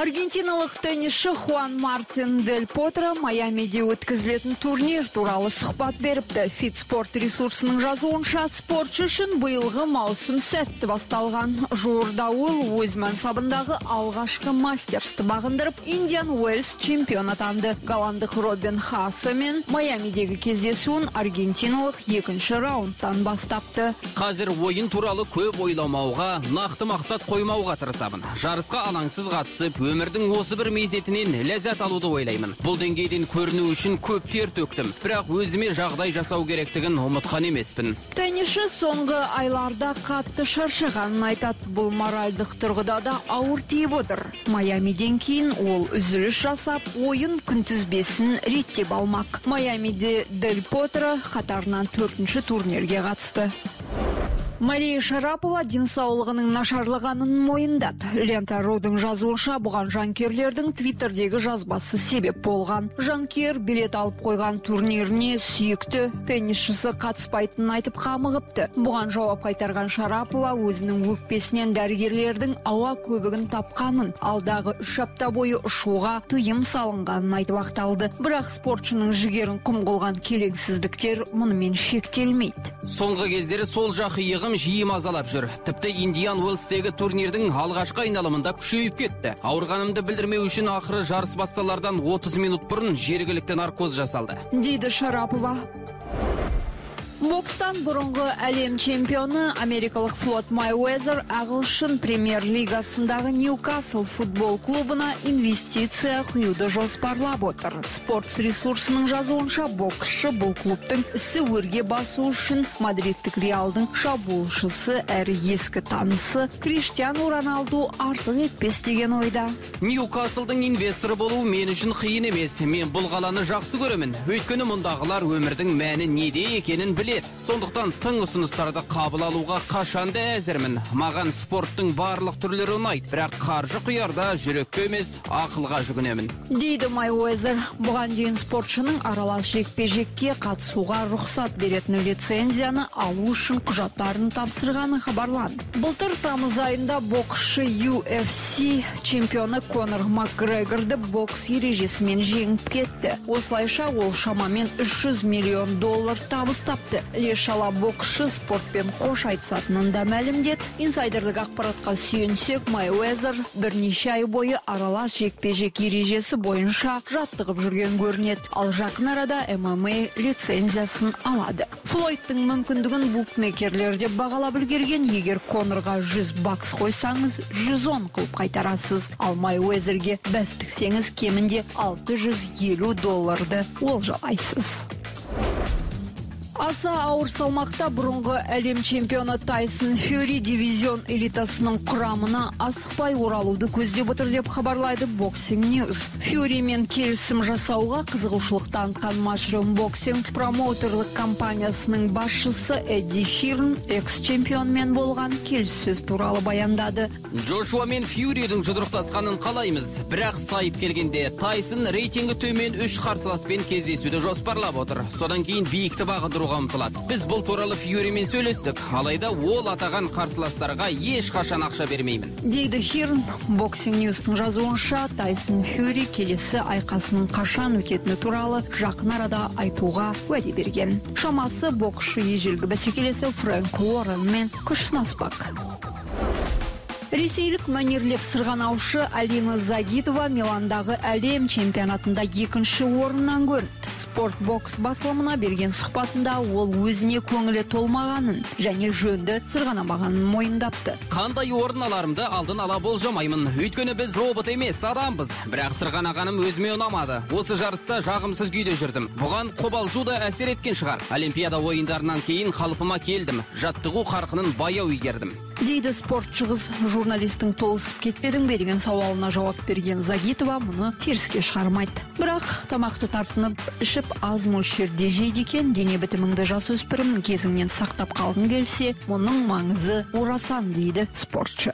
Аргентиналык теннисши Хуан Мартин дель Потро Майамиде өткізілетін турнир туралы сұхбат беріпті. Фит спорт ресурсының жазуынша спортшы үшін биылғы маусым сәтті басталған. Жуырда ол өз мансабындағы алғашқы мастерсті бағындырып, Индиан Уэллс чемпион атанды. Голландық Робин Хаасе мен Майамидегі кездесуін аргентиналық екінші раундтан бастапты. Қазір ойын туралы көп ойламауға, нақты мақсат қоймауға тырысамын. Жарысқа алаңсыз қатысып, өмірдің осы бір мезетінен ләззат алуды ойлаймын. Бұл деңгейден көріну үшін көп тер төктім. Бірақ өзіме жағдай жасау керектігін ұмытқан емеспін. Теннисші соңғы айларда қатты шаршығанын айтады. Бұл моральдық тұрғыда да ауыр тиіп отыр. Майамиден кейін ол үзіліс жасап, ойын күнтізбесін реттеп алмақ. Майамиде дель Потро қатарынан 4-ші турнирге қатысты. Малия Шапова денсаулығының нашарлығанын мойындады. Лента Рудың жазуынша бұған жанкерлердің твиттердегі жазбасы себеп болған. Жанкер билет алып қойған турниріне сүйікті теннисшісі қатыспайтынын айтып қамығыпты. Бұған жауап қайтарған Шапова өзінің өкпесінен дәрігерлердің ауа көбігін тапқанын, алдағы 3 апта бойы ұшуға тыйым салынғанын айтып ақталды. Бірақ спортшының жігерін құм қылған келеңсіздіктер мұнымен шектелмейді. Соңғы кездері сол жақ иығын жиі мазалап жүр. Тіпті Индиан Уэллстегі турнирдің алғашқы айналымында күшейіп кетті. Ауырғанымды білдірмеу үшін ақыры жарыс басталардан 30 минут бұрын жергілікті наркоз жасалды, дейді Шарапова. Бокстан бұрынғы әлем чемпионы америкалық флот Мэйуэзер ағылшын премьер-лигасындағы Ньюкасл футбол клубына инвестиция құюды жоспарлап отыр. Спортс ресурсының жазуынша боксшы бұл клубтың ісі өрге басу үшін мадридтік Реалдың шабуылшысы әрі ескі танысы Криштиан Роналду артық етпес деген ойда. Ньюкаслдың инвесторы болу мен үшін қиын емес. Мен бұл қаланы жақсы көремін. Өйткені мұндағылар өмірдің мәні неде екенін біледі. Сондықтан тың ұсыныстарды қабыл алуға қашанда әзірмін. Маған спорттың барлық түрлері ұнайды, бірақ қаржы құярда жүрекке емес, ақылға жүгінемін, дейді Мэйуэзер. Бұған дейін спортшының аралас жекпе-жекке қатысуға рұқсат беретін лицензияны алу үшін құжаттарын тапсырғаны хабарланды. Былтыр тамыз айында боксшы UFC чемпионы Конор Макгрегорды бокс ережесімен жеңіп кетті. Осылайша ол шамамен $300 миллион табыс тапты. Лешала боксшы спортпен қош айтысатынын да мәлімдет. Инсайдерлік ақпаратқа сүйенсек, Мэйуэзер бірнеше ай бойы аралас жекпе-жек ережесі бойынша жаттығып жүрген көрінеді. Ал жақын арада ММА лицензиясын алады. Флойдтың мүмкіндігін букмекерлерде бағалап үлгерген. Егер Конорға $100 қойсаңыз, $110 қылып қайтарасыз. Ал Мэйуэзерге бәс тіксеңіз, кемінде $650 олжалайсыз. Аса ауыр салмақта бұрынғы әлем чемпионы Тайсон Фьюри дивизион элитасының құрамына асықпай оралуды көздеп отыр деп хабарлайды Boxing News. Фьюримен келісім жасауға қызығушылық танытқан Mushroom Boxing промоутерлік компаниясының басшысы Эдди Хирн экс-чемпионмен болған келіссөз туралы баяндады. Джошуа мен Фьюридің жұдырықтасқанын қалаймыз, бірақ сайып келгенде Тайсон рейтингі төмен 3 қарсыласпен кездесуді жоспарлап отыр. Содан кейін биікті бағындыру. Біз бұл туралы Фьюримен сөйлестік, алайда ол атаған қарсыластарға ешқашан ақша бермеймін, дейді Хирн. Boxing News-тың жазуынша, Тайсон Фьюри келесі айқасының қашан өтетіні туралы жақын арада айтуға уәде берген. Шамасы боксшы ежелгі бәсекелесі Фрэнк Уоррен мен күш сынаспақ. Ресейлік мәнерлеп сырғанаушы Загитова Миландағы әлем чемпионатында 2-ші орыннан көрінді. Спортбокс басылымына берген сұхбатында ол өзіне көңілі толмағанын және жөнді сырғанамағанын мойындапты. Қандай орын аларымды алдын ала болжамаймын. Өйткені біз робот емес, адамбыз. Бірақ сырғанағаным өзіме ұнамады. Осы жарыста жағымсыз күйде жүрдім. Бұған қобалжу да әсер еткен шығар. Олимпиада ойындарынан кейін қалпыма келдім. Жаттығу қарқынын баяу игердім, дейді спортшы қыз. Журналистің толысып кетпедің бе деген сауалына жауап берген Загитова мұны теріске шығармайды. Бірақ тамақты тартынып, ішіп аз мөлшерде жейді екен. Дене бітіміңді жасөспірімнің кезіңнен сақтап қалғың келсе, мұның маңызы орасан, дейді спортшы.